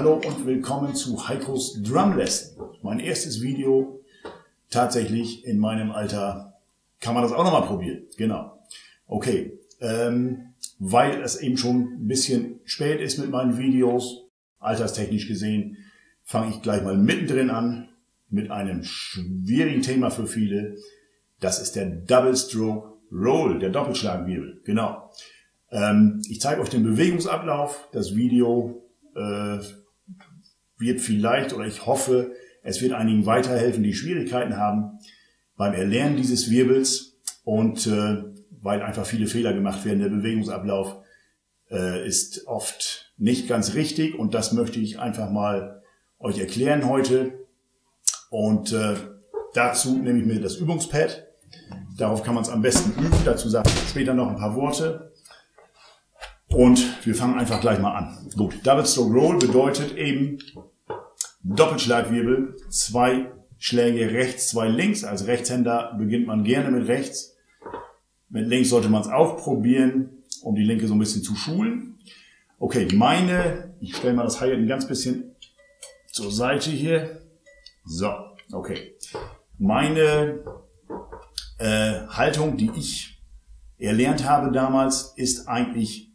Hallo und willkommen zu Heikos Drum Lesson. Mein erstes Video tatsächlich in meinem Alter. Kann man das auch nochmal probieren? Genau. Okay, weil es eben schon ein bisschen spät ist mit meinen Videos, alterstechnisch gesehen, fange ich gleich mal mittendrin an mit einem schwierigen Thema für viele. Das ist der Double Stroke Roll, der Doppelschlagwirbel. Genau. Ich zeige euch den Bewegungsablauf. Das Video wird vielleicht, oder ich hoffe, es wird einigen weiterhelfen, die Schwierigkeiten haben beim Erlernen dieses Wirbels. Und weil einfach viele Fehler gemacht werden, der Bewegungsablauf ist oft nicht ganz richtig. Und das möchte ich einfach mal euch erklären heute. Und dazu nehme ich mir das Übungspad. Darauf kann man es am besten üben. Dazu sage ich später noch ein paar Worte. Und wir fangen einfach gleich mal an. Gut, Double Stroke Roll bedeutet eben Doppelschlagwirbel, 2 Schläge rechts, 2 links. Als Rechtshänder beginnt man gerne mit rechts. Mit links sollte man es auch probieren, um die linke so ein bisschen zu schulen. Okay, ich stelle mal das Hi-Hat ein ganz bisschen zur Seite hier. So, okay. Meine Haltung, die ich erlernt habe damals, ist eigentlich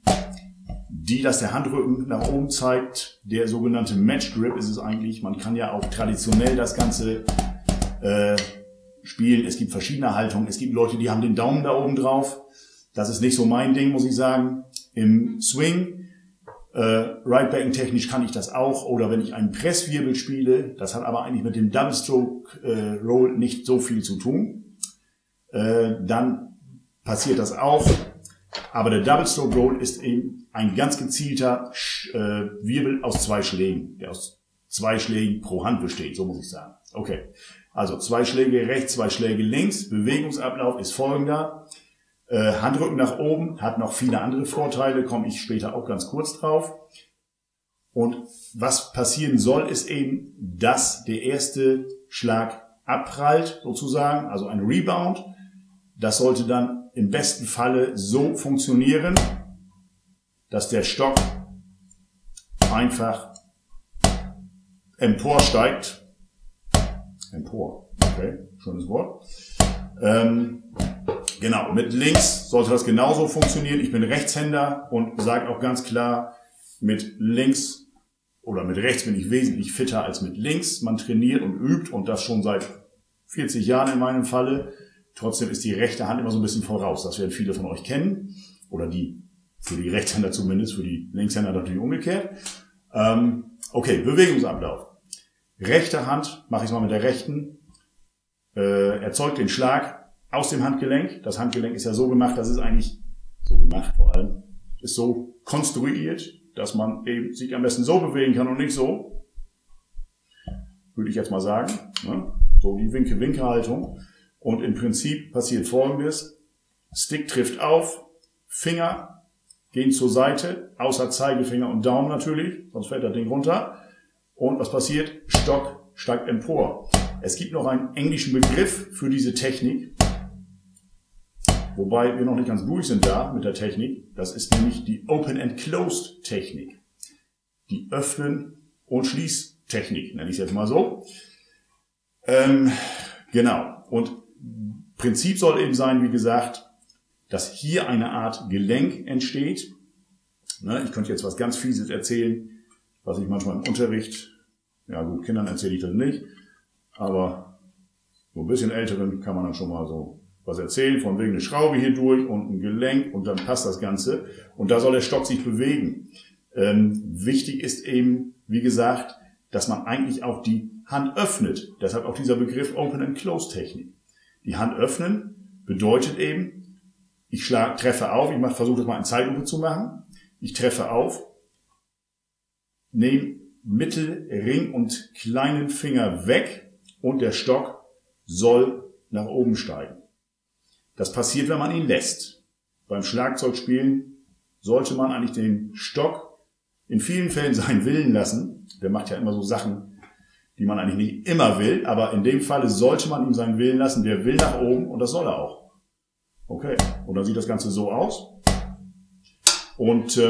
die, dass der Handrücken nach oben zeigt, der sogenannte Match Grip ist es eigentlich. Man kann ja auch traditionell das Ganze spielen. Es gibt verschiedene Haltungen. Es gibt Leute, die haben den Daumen da oben drauf. Das ist nicht so mein Ding, muss ich sagen. Im Swing, Right-Backen technisch kann ich das auch. Oder wenn ich einen Presswirbel spiele, das hat aber eigentlich mit dem Double Stroke Roll nicht so viel zu tun. Dann passiert das auch. Aber der Double Stroke Roll ist eben ein ganz gezielter Wirbel aus 2 Schlägen, der aus 2 Schlägen pro Hand besteht, so muss ich sagen. Okay, also 2 Schläge rechts, 2 Schläge links. Bewegungsablauf ist folgender. Handrücken nach oben hat noch viele andere Vorteile, komme ich später auch ganz kurz drauf. Und was passieren soll, ist eben, dass der erste Schlag abprallt sozusagen, also ein Rebound. Das sollte dann im besten Falle so funktionieren, dass der Stock einfach emporsteigt. Empor, okay, schönes Wort. Genau, mit links sollte das genauso funktionieren. Ich bin Rechtshänder und sage auch ganz klar, mit links oder mit rechts bin ich wesentlich fitter als mit links. Man trainiert und übt und das schon seit 40 Jahren in meinem Falle. Trotzdem ist die rechte Hand immer so ein bisschen voraus. Das werden viele von euch kennen. Oder die, für die Rechtshänder zumindest, für die Linkshänder natürlich umgekehrt. Okay, Bewegungsablauf. Rechte Hand, mache ich es mal mit der rechten, erzeugt den Schlag aus dem Handgelenk. Das Handgelenk ist ja so gemacht, das ist eigentlich so gemacht vor allem, ist so konstruiert, dass man eben sich am besten so bewegen kann und nicht so. Würde ich jetzt mal sagen. Ne? So die Winke-Winke-Haltung. Und im Prinzip passiert Folgendes. Stick trifft auf, Finger gehen zur Seite, außer Zeigefinger und Daumen natürlich, sonst fällt das Ding runter. Und was passiert? Stock steigt empor. Es gibt noch einen englischen Begriff für diese Technik, wobei wir noch nicht ganz durch sind da mit der Technik. Das ist nämlich die Open and Closed Technik. Die Öffnen- und Schließtechnik, nenne ich es jetzt mal so. Genau. Und Prinzip soll eben sein, wie gesagt, dass hier eine Art Gelenk entsteht. Ich könnte jetzt was ganz Fieses erzählen, was ich manchmal im Unterricht, ja gut, Kindern erzähle ich das nicht, aber so ein bisschen Älteren kann man dann schon mal so was erzählen, von wegen eine Schraube hier durch und ein Gelenk und dann passt das Ganze. Und da soll der Stock sich bewegen. Wichtig ist eben, wie gesagt, dass man eigentlich auch die Hand öffnet. Deshalb auch dieser Begriff Open and Closed Technik. Die Hand öffnen bedeutet eben, ich treffe auf, ich versuche das mal in Zeitlupe zu machen. Ich treffe auf, nehme Mittel-, Ring- und kleinen Finger weg und der Stock soll nach oben steigen. Das passiert, wenn man ihn lässt. Beim Schlagzeugspielen sollte man eigentlich den Stock in vielen Fällen seinen Willen lassen. Der macht ja immer so Sachen, die man eigentlich nicht immer will, aber in dem Falle sollte man ihm seinen Willen lassen. Der will nach oben und das soll er auch. Okay, und dann sieht das Ganze so aus. Und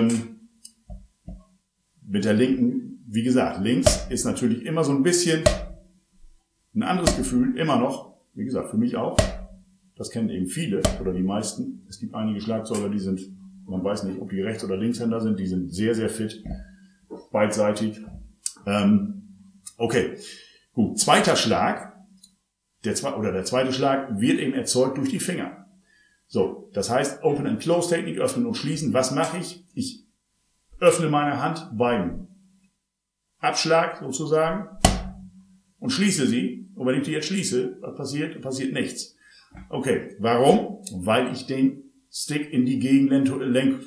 mit der linken Wie gesagt, links ist natürlich immer so ein bisschen ein anderes Gefühl, immer noch. Wie gesagt, für mich auch. Das kennen eben viele oder die meisten. Es gibt einige Schlagzeuger, die sind, man weiß nicht, ob die Rechts- oder Linkshänder sind, die sind sehr, sehr fit, beidseitig. Okay, gut. Zweiter Schlag, der zweite Schlag wird eben erzeugt durch die Finger. So, das heißt, Open and Closed Technik, öffnen und schließen. Was mache ich? Ich öffne meine Hand beim Abschlag sozusagen und schließe sie. Und wenn ich die jetzt schließe, passiert nichts. Okay, warum? Weil ich den Stick in die Gegenrichtung,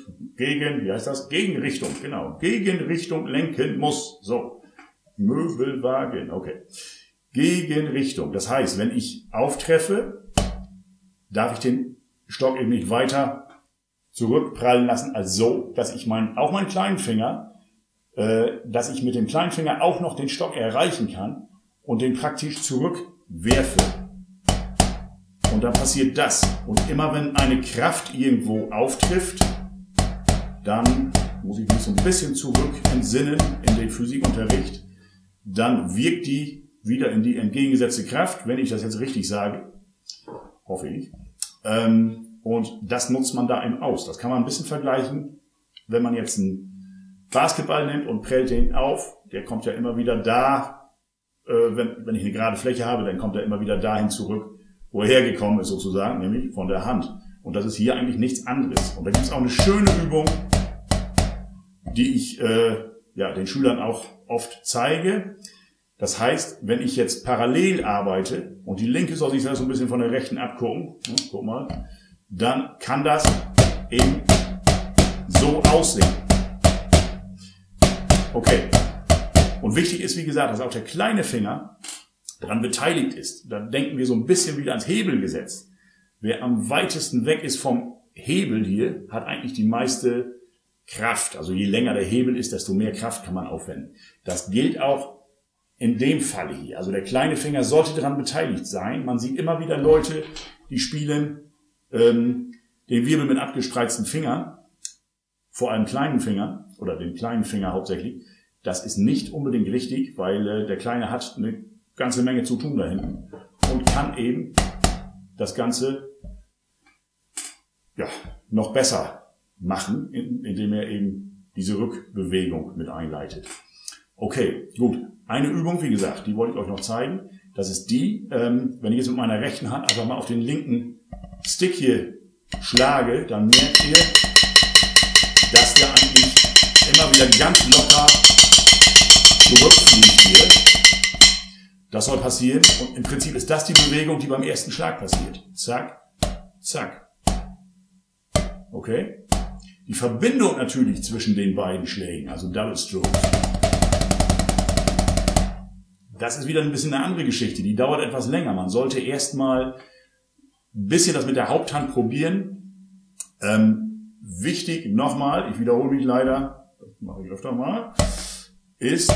genau, Gegenrichtung lenken muss. So, Möbelwagen, okay. Gegenrichtung, das heißt, wenn ich auftreffe, darf ich den Stock eben nicht weiter zurückprallen lassen, als so, dass ich auch meinen kleinen Finger, dass ich mit dem kleinen Finger auch noch den Stock erreichen kann und den praktisch zurückwerfe. Und dann passiert das. Und immer wenn eine Kraft irgendwo auftrifft, dann muss ich mich so ein bisschen zurück entsinnen in den Physikunterricht. Dann wirkt die wieder in die entgegengesetzte Kraft, wenn ich das jetzt richtig sage. Hoffe ich. Und das nutzt man da eben aus. Das kann man ein bisschen vergleichen. Wenn man jetzt einen Basketball nimmt und prellt den auf, der kommt ja immer wieder da. Wenn ich eine gerade Fläche habe, dann kommt er immer wieder dahin zurück, wo er hergekommen ist sozusagen, nämlich von der Hand. Und das ist hier eigentlich nichts anderes. Und da gibt es auch eine schöne Übung, die ich den Schülern auch oft zeige. Das heißt, wenn ich jetzt parallel arbeite und die linke soll sich so ein bisschen von der rechten abgucken, ne, guck mal, dann kann das eben so aussehen. Okay. Und wichtig ist, wie gesagt, dass auch der kleine Finger daran beteiligt ist. Dann denken wir so ein bisschen wieder ans Hebelgesetz. Wer am weitesten weg ist vom Hebel hier, hat eigentlich die meiste Kraft. Also je länger der Hebel ist, desto mehr Kraft kann man aufwenden. Das gilt auch in dem Falle hier. Also der kleine Finger sollte daran beteiligt sein. Man sieht immer wieder Leute, die spielen den Wirbel mit abgespreizten Fingern, vor allem kleinen Fingern oder den kleinen Finger hauptsächlich. Das ist nicht unbedingt richtig, weil der Kleine hat eine ganze Menge zu tun da hinten und kann eben das Ganze noch besser machen, indem er eben diese Rückbewegung mit einleitet. Okay, gut. Eine Übung, wie gesagt, die wollte ich euch noch zeigen. Das ist die, wenn ich jetzt mit meiner rechten Hand einfach mal auf den linken Stick hier schlage, dann merkt ihr, dass der eigentlich immer wieder ganz locker zurückfliegt hier. Das soll passieren und im Prinzip ist das die Bewegung, die beim ersten Schlag passiert. Zack, zack. Okay? Die Verbindung natürlich zwischen den beiden Schlägen, also Double Stroke. Das ist wieder ein bisschen eine andere Geschichte, die dauert etwas länger. Man sollte erstmal ein bisschen das mit der Haupthand probieren. Wichtig, nochmal, ich wiederhole mich leider, das mache ich öfter mal, ist,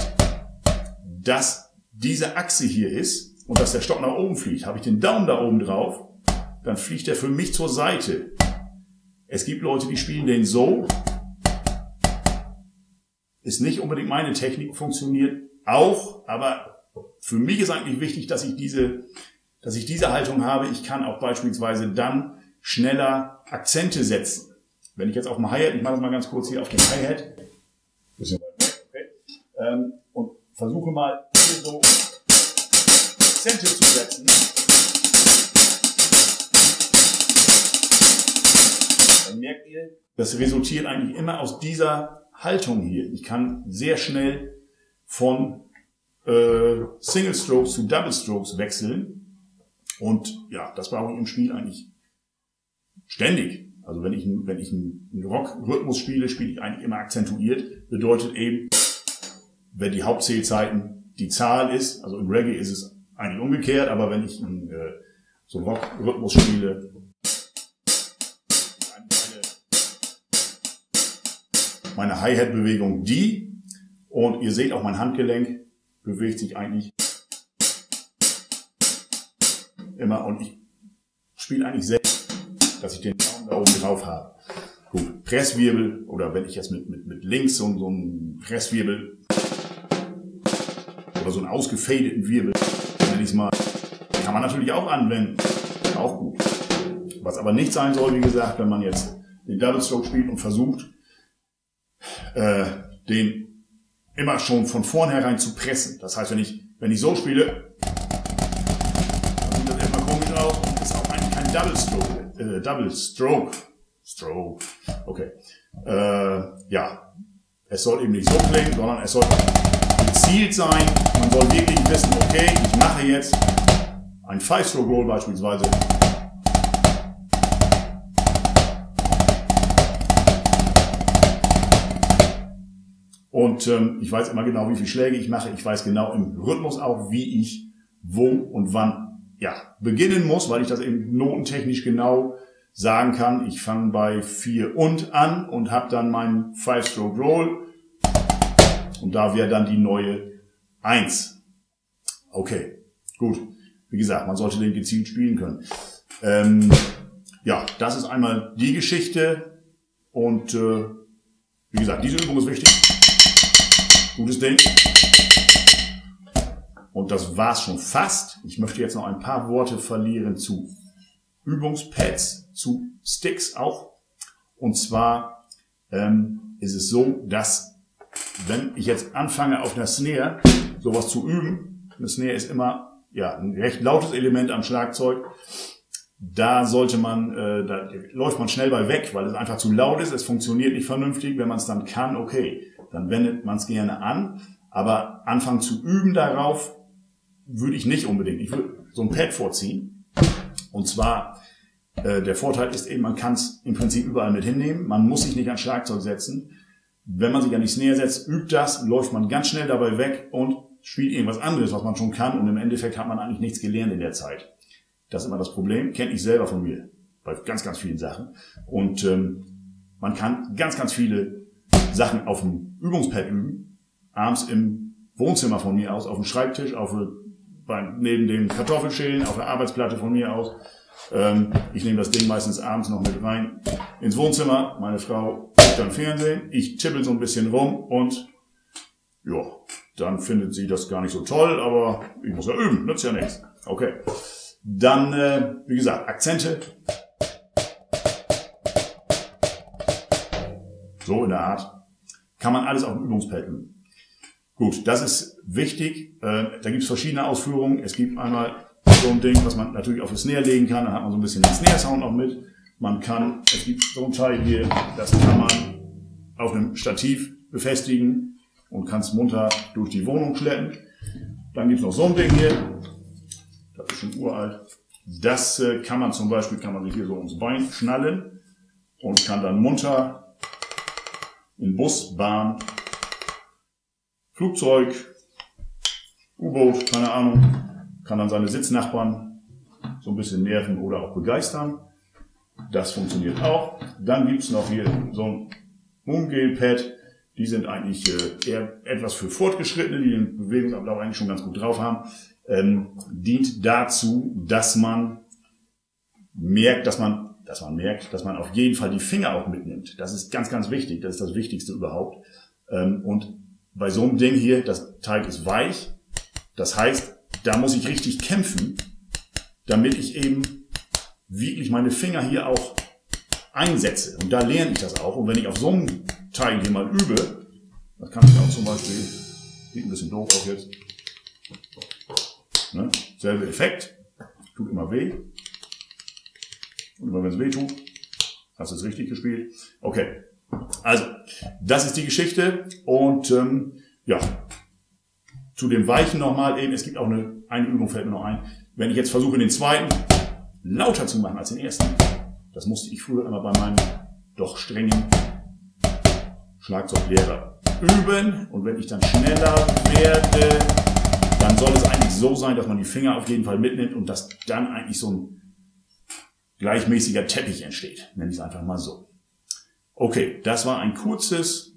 dass diese Achse hier ist und dass der Stock nach oben fliegt. Habe ich den Daumen da oben drauf, dann fliegt der für mich zur Seite. Es gibt Leute, die spielen den so. Ist nicht unbedingt meine Technik, funktioniert auch, aber für mich ist eigentlich wichtig, dass ich diese Haltung habe. Ich kann auch beispielsweise dann schneller Akzente setzen. Wenn ich jetzt auf dem Hi-Hat, ich mache das mal ganz kurz hier auf dem Hi-Hat, und versuche mal so Akzente zu setzen, dann merkt ihr, das resultiert eigentlich immer aus dieser Haltung hier. Ich kann sehr schnell von Single Strokes zu Double Strokes wechseln und ja, das brauche ich im Spiel eigentlich ständig. Also wenn ich einen Rock-Rhythmus spiele, spiele ich eigentlich immer akzentuiert. Bedeutet eben, wenn die Hauptzählzeiten die Zahl ist, also im Reggae ist es eigentlich umgekehrt, aber wenn ich so einen Rock-Rhythmus spiele, meine Hi-Hat-Bewegung die, und ihr seht auch, mein Handgelenk bewegt sich eigentlich immer und ich spiele eigentlich selbst, dass ich den Daumen da oben drauf habe. Gut, Presswirbel, oder wenn ich jetzt mit links so einen Presswirbel aber so einen ausgefadeten Wirbel, nenne ich es mal, kann man natürlich auch anwenden. Auch gut. Was aber nicht sein soll, wie gesagt, wenn man jetzt den Double Stroke spielt und versucht, den immer schon von vornherein zu pressen. Das heißt, wenn ich so spiele, dann sieht das erstmal komisch aus und ist auch eigentlich kein Double Stroke. Okay. Ja. Es soll eben nicht so klingen, sondern es soll gezielt sein. Man soll wirklich wissen, okay, ich mache jetzt ein 5-Stroke-Roll beispielsweise. Und ich weiß immer genau, wie viele Schläge ich mache. Ich weiß genau im Rhythmus auch, wie ich wo und wann beginnen muss, weil ich das eben notentechnisch genau sagen kann. Ich fange bei 4 und an und habe dann meinen 5-Stroke-Roll. Und da wäre dann die neue 1. Okay, gut. Wie gesagt, man sollte den gezielt spielen können. Ja, das ist einmal die Geschichte. Und wie gesagt, diese Übung ist wichtig. Gutes Ding. Und das war's schon fast. Ich möchte jetzt noch ein paar Worte verlieren zu Übungspads, zu Sticks auch. Und zwar ist es so, dass wenn ich jetzt anfange auf einer Snare sowas zu üben, eine Snare ist immer ein recht lautes Element am Schlagzeug, da sollte man, da läuft man schnell bei weg, weil es einfach zu laut ist, es funktioniert nicht vernünftig. Wenn man es dann kann, okay, dann wendet man es gerne an, aber anfangen zu üben darauf würde ich nicht unbedingt. Ich würde so ein Pad vorziehen. Und zwar, der Vorteil ist eben, man kann es im Prinzip überall mit hinnehmen. Man muss sich nicht an Schlagzeug setzen. Wenn man sich an die Snare setzt, übt das, läuft man ganz schnell dabei weg und spielt irgendwas anderes, was man schon kann. Und im Endeffekt hat man eigentlich nichts gelernt in der Zeit. Das ist immer das Problem. Kenne ich selber von mir. Bei ganz, ganz vielen Sachen. Und man kann ganz, ganz viele Sachen auf dem Übungspad üben, abends im Wohnzimmer von mir aus, auf dem Schreibtisch, neben dem Kartoffelschälen, auf der Arbeitsplatte von mir aus. Ich nehme das Ding meistens abends noch mit rein ins Wohnzimmer. Meine Frau guckt dann Fernsehen, ich tippel so ein bisschen rum und ja, dann findet sie das gar nicht so toll, aber ich muss ja üben, nützt ja nichts. Okay, dann, wie gesagt, Akzente. So in der Art. Kann man alles auf dem Übungspad üben. Gut, das ist wichtig. Da gibt es verschiedene Ausführungen. Es gibt einmal so ein Ding, was man natürlich auf die Snare legen kann. Dann hat man so ein bisschen den Snare-Sound noch mit. Man kann, es gibt so ein Teil hier, das kann man auf einem Stativ befestigen und kann es munter durch die Wohnung schleppen. Dann gibt es noch so ein Ding hier. Das ist schon uralt. Das kann man zum Beispiel, kann man sich hier so ums Bein schnallen und kann dann munter in Bus, Bahn, Flugzeug, U-Boot, keine Ahnung, kann dann seine Sitznachbarn so ein bisschen nerven oder auch begeistern. Das funktioniert auch. Dann gibt's noch hier so ein Moongel-Pad. Die sind eigentlich eher etwas für Fortgeschrittene, die den Bewegungsablauf eigentlich schon ganz gut drauf haben. Dient dazu, dass man merkt, dass man auf jeden Fall die Finger auch mitnimmt. Das ist ganz, ganz wichtig. Das ist das Wichtigste überhaupt. Und bei so einem Ding hier, das Teig ist weich. Das heißt, da muss ich richtig kämpfen, damit ich eben wirklich meine Finger hier auch einsetze. Und da lerne ich das auch. Und wenn ich auf so einem Teil hier mal übe, das kann ich auch zum Beispiel, sieht ein bisschen doof aus jetzt, ne? Selbe Effekt, tut immer weh. Und wenn es weh tut, hast du es richtig gespielt. Okay, also das ist die Geschichte. Und ja, zu dem Weichen nochmal eben, es gibt auch eine Übung, fällt mir noch ein. Wenn ich jetzt versuche, den zweiten lauter zu machen als den ersten, das musste ich früher immer bei meinem doch strengen Schlagzeuglehrer üben. Und wenn ich dann schneller werde, dann soll es eigentlich so sein, dass man die Finger auf jeden Fall mitnimmt und dass dann eigentlich so ein gleichmäßiger Teppich entsteht, nenne ich es einfach mal so. Okay, das war ein kurzes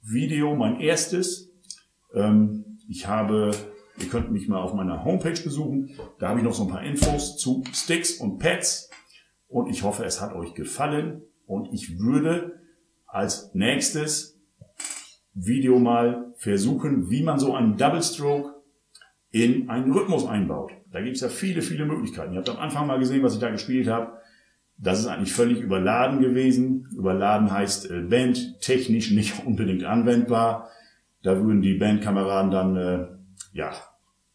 Video, mein erstes. Ihr könnt mich mal auf meiner Homepage besuchen, da habe ich noch so ein paar Infos zu Sticks und Pads und ich hoffe, es hat euch gefallen und ich würde als nächstes Video mal versuchen, wie man so einen Double Stroke in einen Rhythmus einbaut. Da gibt es ja viele, viele Möglichkeiten. Ihr habt am Anfang mal gesehen, was ich da gespielt habe. Das ist eigentlich völlig überladen gewesen. Überladen heißt bandtechnisch nicht unbedingt anwendbar. Da würden die Bandkameraden dann, ja,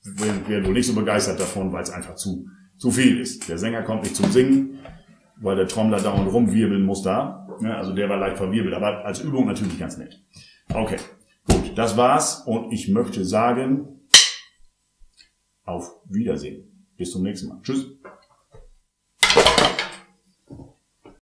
wären wohl nicht so begeistert davon, weil es einfach zu viel ist. Der Sänger kommt nicht zum Singen, weil der Trommler dauernd rumwirbeln muss da. Ja, also der war leicht verwirbelt, aber als Übung natürlich ganz nett. Okay, gut, das war's und ich möchte sagen, auf Wiedersehen. Bis zum nächsten Mal. Tschüss.